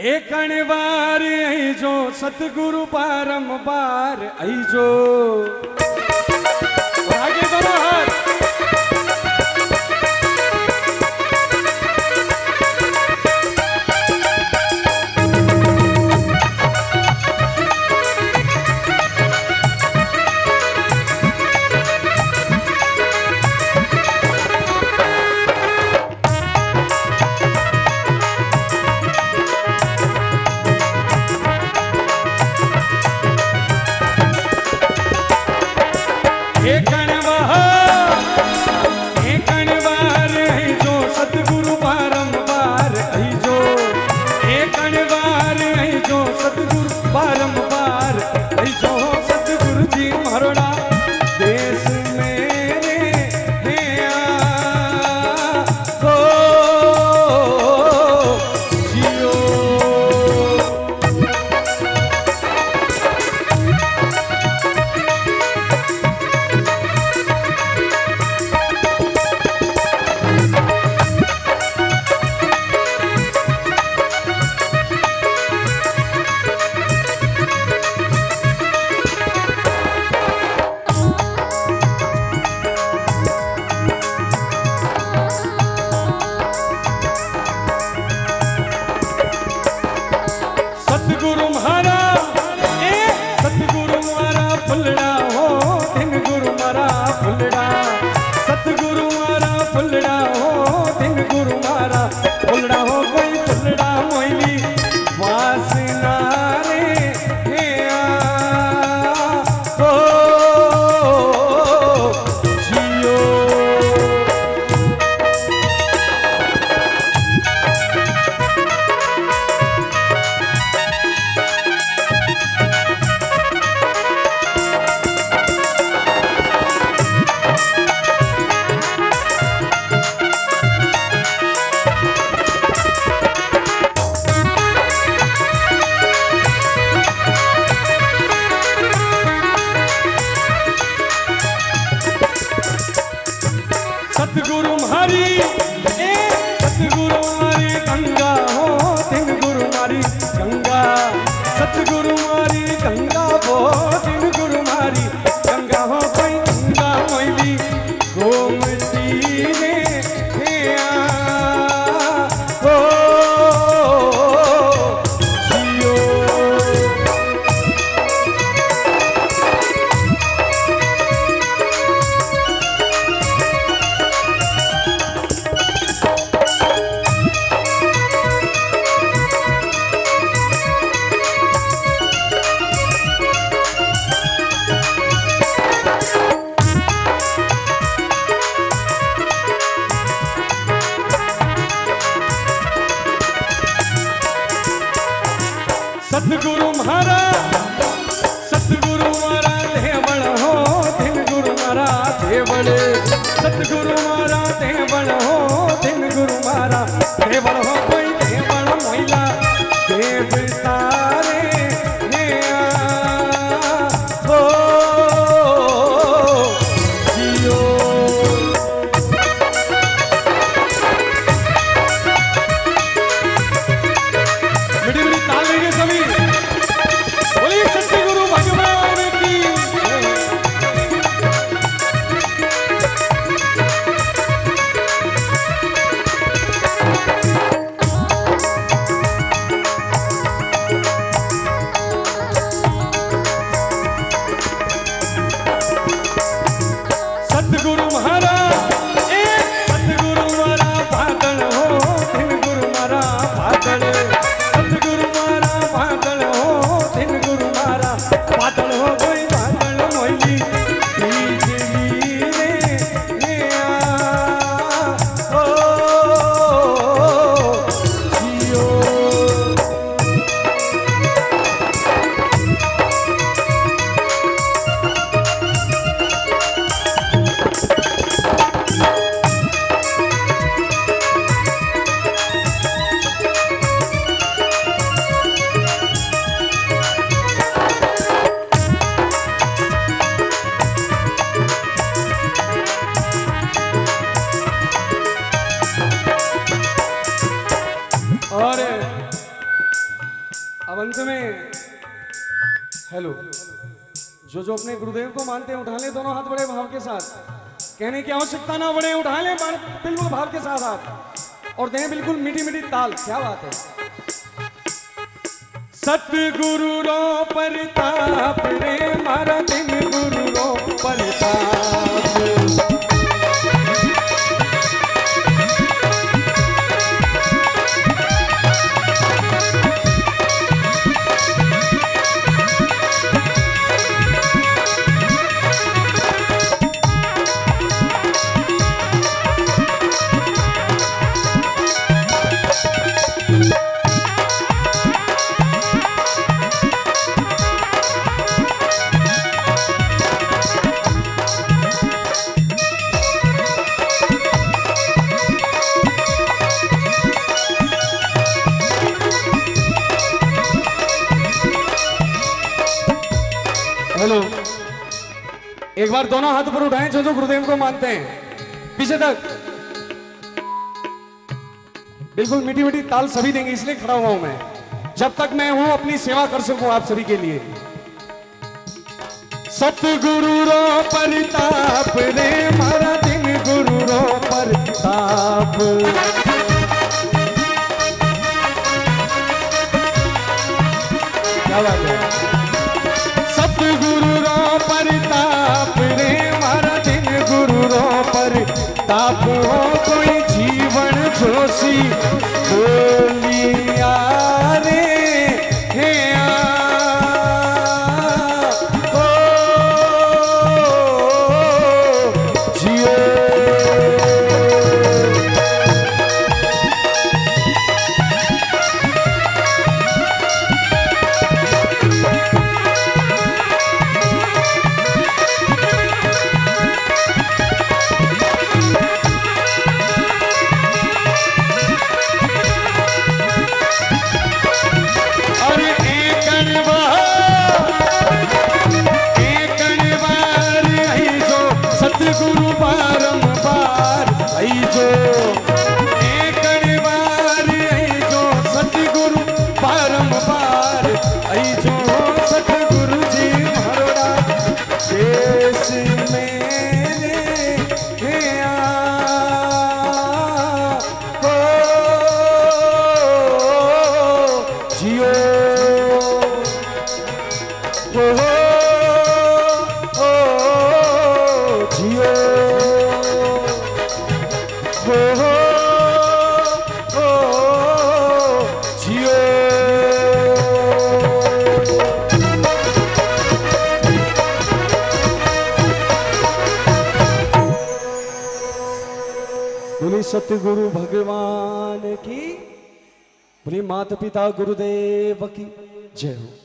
एकण वार आईजो सतगुरु बारंबार आईजो। आगे बढ़ो हाथ अंत में हेलो, जो जो अपने गुरुदेव को मानते हैं उठा लें दोनों हाथ बड़े भाव के साथ, कहने की आवश्यकता ना पड़े, उठा लें बिल्कुल भाव के साथ हाथ और दें बिल्कुल मीठी मीठी ताल। क्या बात है। सतगुरु रो परताप रे मारा दिन गुरु रो परताप, एक बार दोनों हाथ पर उठाएं जो जो गुरुदेव को मानते हैं, पीछे तक बिल्कुल मीठी मीठी ताल सभी देंगे, इसलिए खड़ा हुआ हूं मैं, जब तक मैं हूं अपनी सेवा कर सकूं आप सभी के लिए। सतगुरु रो परताप रे मारा दिन गुरु रो परताप, क्या बात है। सतगुरु रो परताप रे मारा दिन गुरु रो परताप, हो कोई जीवन जोशी बोलिया रे हे ओ जियो। सतगुरु भगवान की, बोलिए माता पिता गुरुदेव की जय हो।